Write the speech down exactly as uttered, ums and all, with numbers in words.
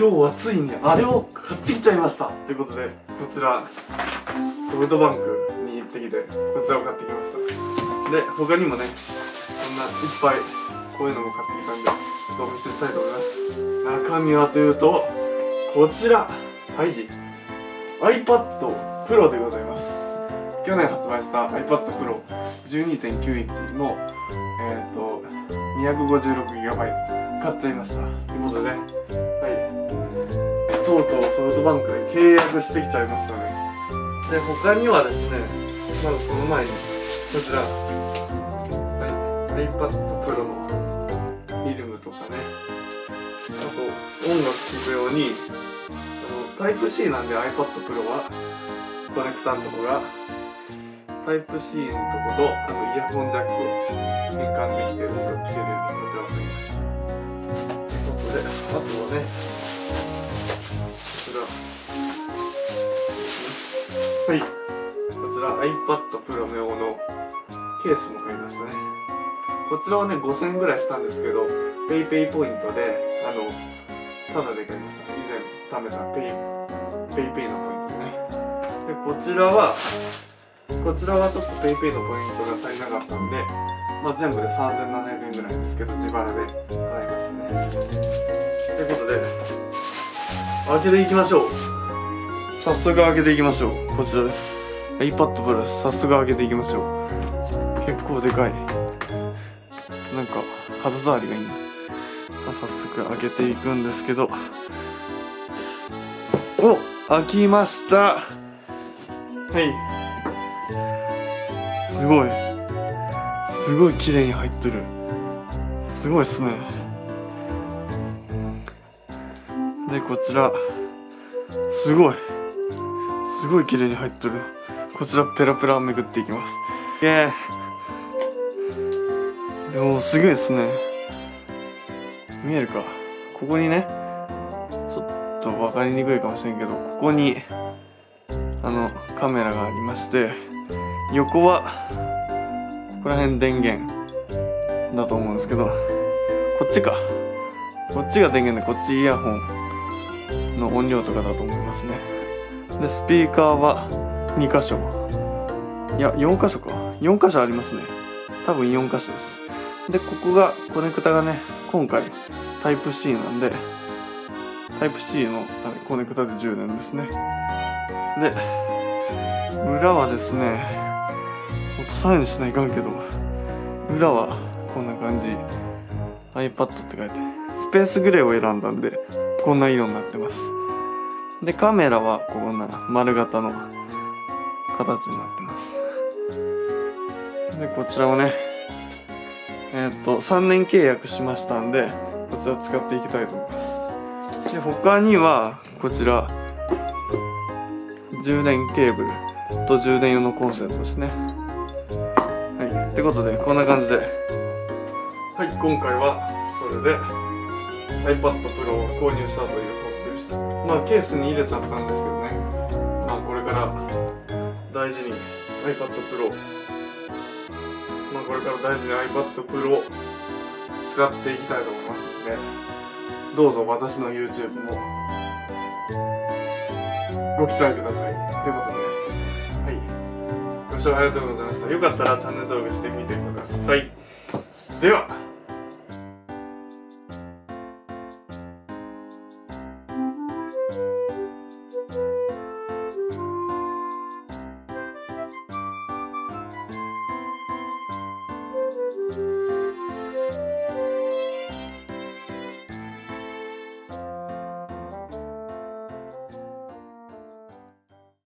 今日はついにあれを買ってきちゃいましたということで、こちらソフトバンクに行ってきてこちらを買ってきました。で他にもね、こんないっぱいこういうのも買ってきたんで、ちょっとお見せしたいと思います。中身はというと、こちらはい iPad Pro でございます。去年発売した iPad Pro じゅうにてんきゅう インチの、えー、と にひゃくごじゅうろくギガバイト 買っちゃいましたということで、はい、とうとうソフトバンクで契約してきちゃいましたね。で他にはですね、まずその前にこちら、はい、iPad Pro のフィルムとかね、あと音楽聴くようにType-C なんで iPad Pro はコネクタのとこがタイプ C のとこと、あのイヤホンジャックを変換できて音楽聴けるようにこちらになりました。ということで、あとはね、こちら、はい、こちら iPad Pro 用のケースも買いましたね。こちらはねごせんえんぐらいしたんですけど、PayPay ポイントであのタダで買いました。以前貯めた PayPay のポイントでね。でこちらはこちらはちょっと PayPay のポイントが足りなかったんで、まあ、全部でさんぜんななひゃくえんぐらいですけど自腹で払いましたね。ということで開けていきましょう。早速開けていきましょう。こちらです iPad Pro です。早速開けていきましょう。結構でかい、なんか肌触りがいいな。早速開けていくんですけど、お、開きました。はい、すごいすごい綺麗に入ってる。すごいっすね。でこちらすごいすごい綺麗に入ってる。こちらペラペラめくっていきます。イエーイ。でもすごいっすね。見えるか、ここにね、ちょっと分かりにくいかもしれんけど、ここにあのカメラがありまして、横はここら辺電源だと思うんですけど、こっちか、こっちが電源で、こっちイヤホンの音量とかだと思いますね。でスピーカーはにかしょ、いやよんかしょか、よんかしょありますね。多分よんかしょです。でここがコネクタがね、今回タイプ C なんで、タイプ C のコネクタで充電ですね。で裏はですね、サインしないかんけど、裏はこんな感じ、 iPad って書いて、スペースグレーを選んだんでこんな色になってます。でカメラはこんな丸型の形になってます。でこちらをね、えー、っとさんねん契約しましたんで、こちら使っていきたいと思います。で他にはこちら充電ケーブルと充電用のコンセントですね。ということでこんな感じで、はい、今回はそれで iPad Pro を購入したという報告でした。まあケースに入れちゃったんですけどね、まあこれから大事に iPad Pro まあこれから大事に iPad Pro を使っていきたいと思いますので、どうぞ私の YouTube もご期待くださいということで、ご視聴ありがとうございました。よかったらチャンネル登録してみてください。では。